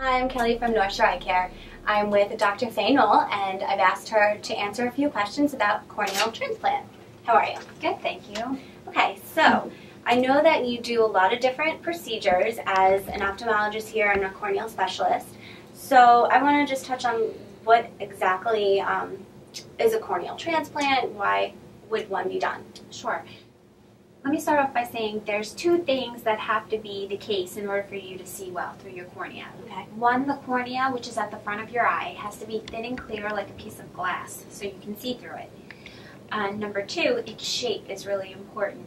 I'm Kelly from North Shore Eye Care. I'm with Dr. Fay Knoll, and I've asked her to answer a few questions about corneal transplant. How are you? Good, thank you. Okay, so I know that you do a lot of different procedures as an ophthalmologist here and a corneal specialist. So I want to just touch on what exactly is a corneal transplant, why would one be done? Sure. Let me start off by saying there's two things that have to be the case in order for you to see well through your cornea. Okay. One, the cornea, which is at the front of your eye, has to be thin and clear like a piece of glass so you can see through it. Number two, its shape is really important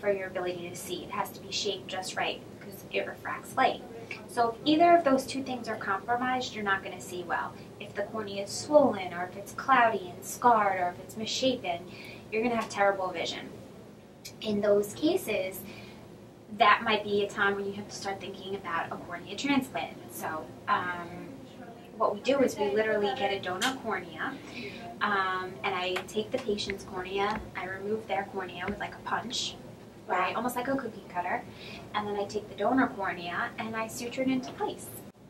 for your ability to see. It has to be shaped just right because it refracts light. So if either of those two things are compromised, you're not going to see well. If the cornea is swollen, or if it's cloudy and scarred, or if it's misshapen, you're going to have terrible vision. In those cases, that might be a time when you have to start thinking about a cornea transplant. So what we do is we literally get a donor cornea, and I take the patient's cornea, I remove their cornea with like a punch, right, almost like a cookie cutter, and then I take the donor cornea and I suture it into place.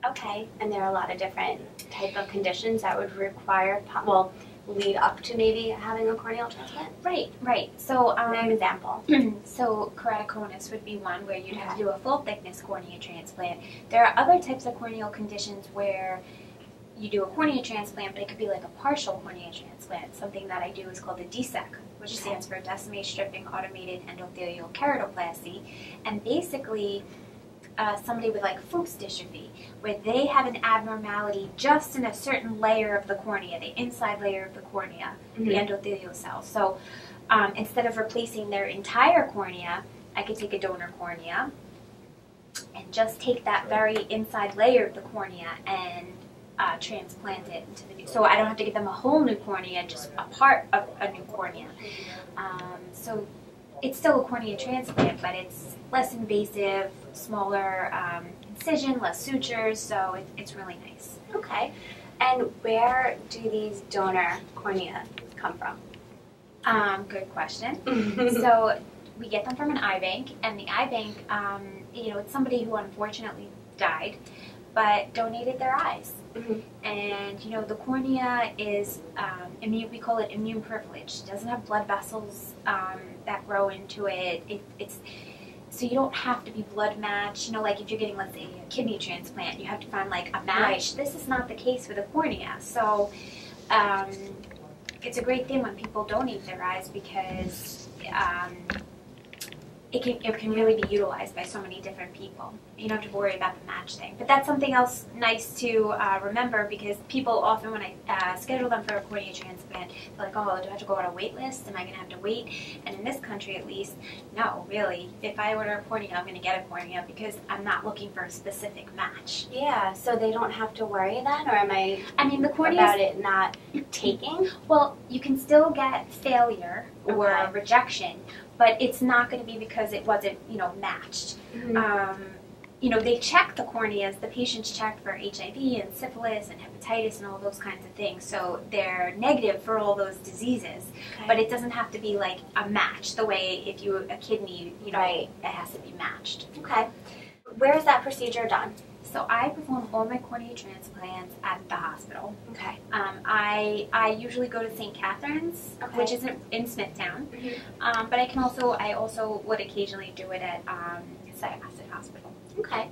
Okay, and there are a lot of different type of conditions that would require, well, lead up to maybe having a corneal transplant? Right, right. So, an example. So, keratoconus would be one where you'd have to do a full thickness cornea transplant. There are other types of corneal conditions where you do a cornea transplant, but it could be like a partial cornea transplant. Something that I do is called a DSEK, which stands for Descemet Stripping Automated Endothelial Keratoplasty. And basically, somebody with like Fuchs' dystrophy, where they have an abnormality just in a certain layer of the cornea, the inside layer of the cornea, the endothelial cells. So instead of replacing their entire cornea, I could take a donor cornea and just take that very inside layer of the cornea and transplant it into the new. So I don't have to give them a whole new cornea, just a part of a new cornea. So it's still a cornea transplant, but it's less invasive, smaller incision, less sutures, so it's really nice. Okay. And where do these donor cornea come from? Good question. So we get them from an eye bank, and the eye bank, you know, it's somebody who unfortunately died, but donated their eyes. And, you know, the cornea is, immune, we call it immune privileged. It doesn't have blood vessels that grow into it. So you don't have to be blood matched, you know, like if you're getting, let's say, a kidney transplant, you have to find like a match. Right. This is not the case with a cornea. So it's a great thing when people donate their eyes because it can really be utilized by so many different people. You don't have to worry about the match thing. But that's something else nice to remember, because people often, when I schedule them for a cornea transplant, they're like, oh, do I have to go on a wait list? Am I going to have to wait? And in this country, at least, no, really. If I order a cornea, I'm going to get a cornea because I'm not looking for a specific match. Yeah, so they don't have to worry then? Or am I mean, the cornea about it not taking? Well, you can still get failure or rejection, but it's not going to be because it wasn't, you know, matched. You know, they check the corneas, the patients check for HIV and syphilis and hepatitis and all those kinds of things, so they're negative for all those diseases, but it doesn't have to be like a match, the way if you a kidney, you know, it has to be matched. Okay. Where is that procedure done? So I perform all my cornea transplants at the hospital. Okay. I usually go to St. Catharines, which is in Smithtown, but I also would occasionally do it at St. Joseph Hospital. Okay.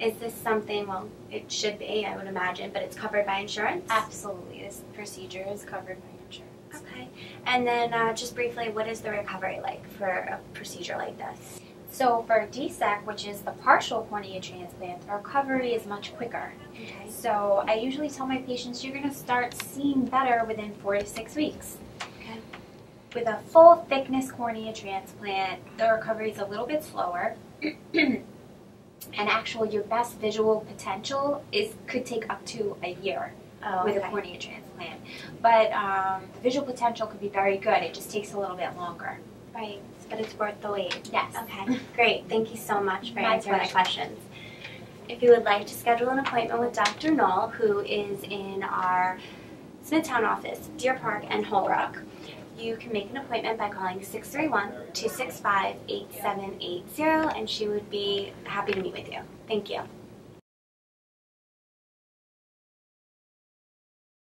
Is this something? Well, it should be, I would imagine, but it's covered by insurance. Absolutely, this procedure is covered by insurance. Okay. And then just briefly, what is the recovery like for a procedure like this? So for DSEK, which is the partial cornea transplant, the recovery is much quicker. Okay. So I usually tell my patients, you're going to start seeing better within 4 to 6 weeks. Okay. With a full thickness cornea transplant, the recovery is a little bit slower, and actually your best visual potential could take up to a year. Oh, with a cornea transplant. But the visual potential could be very good, it just takes a little bit longer. Right, but it's worth the wait. Yes. Okay, great. Thank you so much for answering my questions. If you would like to schedule an appointment with Dr. Knoll, who is in our Smithtown office, Deer Park, and Holbrook, you can make an appointment by calling 631-265-8780, and she would be happy to meet with you. Thank you.